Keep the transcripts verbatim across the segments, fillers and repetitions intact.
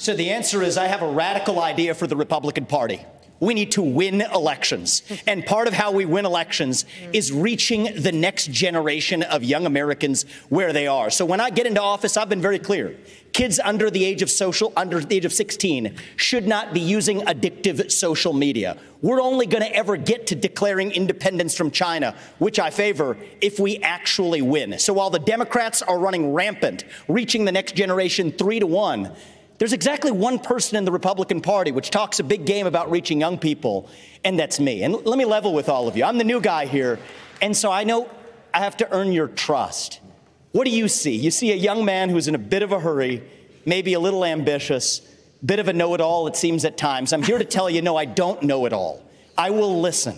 So the answer is I have a radical idea for the Republican Party. We need to win elections. And part of how we win elections is reaching the next generation of young Americans where they are. So when I get into office, I've been very clear. Kids under the age of social, under the age of sixteen, should not be using addictive social media. We're only going to ever get to declaring independence from China, which I favor, if we actually win. So while the Democrats are running rampant, reaching the next generation three to one, there's exactly one person in the Republican Party which talks a big game about reaching young people, and that's me. And let me level with all of you. I'm the new guy here, and so I know I have to earn your trust. What do you see? You see a young man who's in a bit of a hurry, maybe a little ambitious, bit of a know-it-all, it seems at times. I'm here to tell you, no, I don't know it all. I will listen.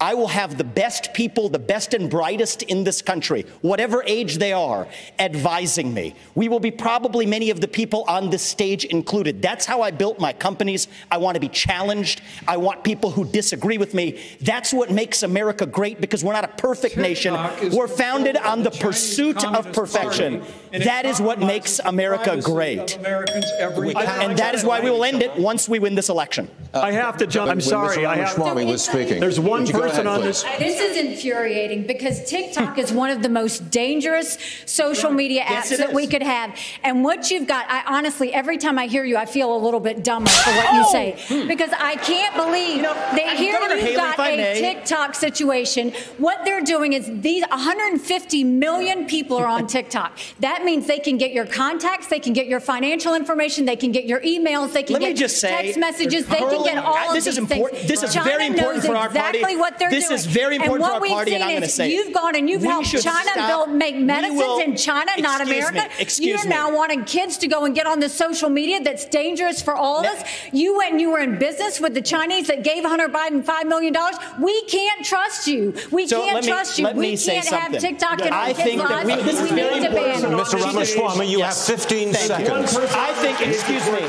I will have the best people, the best and brightest in this country, whatever age they are, advising me. We will be probably many of the people on this stage included. That's how I built my companies. I want to be challenged. I want people who disagree with me. That's what makes America great, because we're not a perfect nation. We're founded on the pursuit of perfection. That is what makes America great. And that is why we will end it once we win this election. Uh, I have to jump. I'm sorry. I have to. There's one person. On this. This is infuriating because TikTok is one of the most dangerous social media apps yes, that we could have. And what you've got, I honestly, every time I hear you, I feel a little bit dumber for what oh! you say. Hmm. Because I can't believe you know, that here Governor you've Haley, got a may. TikTok situation. What they're doing is these one hundred fifty million people are on TikTok. That means they can get your contacts, they can get your financial information, they can get your emails, they can Let get just text say, messages, they can get all I, of this these is important, things. This is China very important for our exactly party. What This doing. is very important for our party, and I'm going to say you've gone and you've helped China build, make medicines will, in China, not America. Me, you are me. now wanting kids to go and get on this social media that's dangerous for all of no. us. You went and you were in business with the Chinese that gave Hunter Biden five million dollars. We can't trust you. We so can't me, trust you. We can't have TikTok no, and I think that we, this we is very need important. to ban Mister Ramaswamy, you yes. have fifteen Thank seconds. You. I think, excuse me.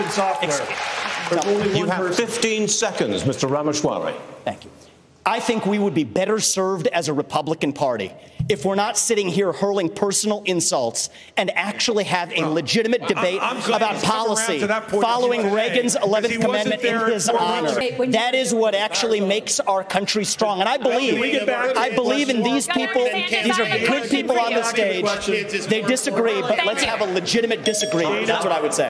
Excuse, you have fifteen seconds, Mister Ramaswamy. Thank you. I think we would be better served as a Republican Party if we're not sitting here hurling personal insults and actually have a legitimate debate about policy following Reagan's eleventh Amendment in his honor. That is what actually makes our country strong. And I believe, I believe in these people. These are good people on the stage. They disagree, but let's have a legitimate disagreement. That's what I would say.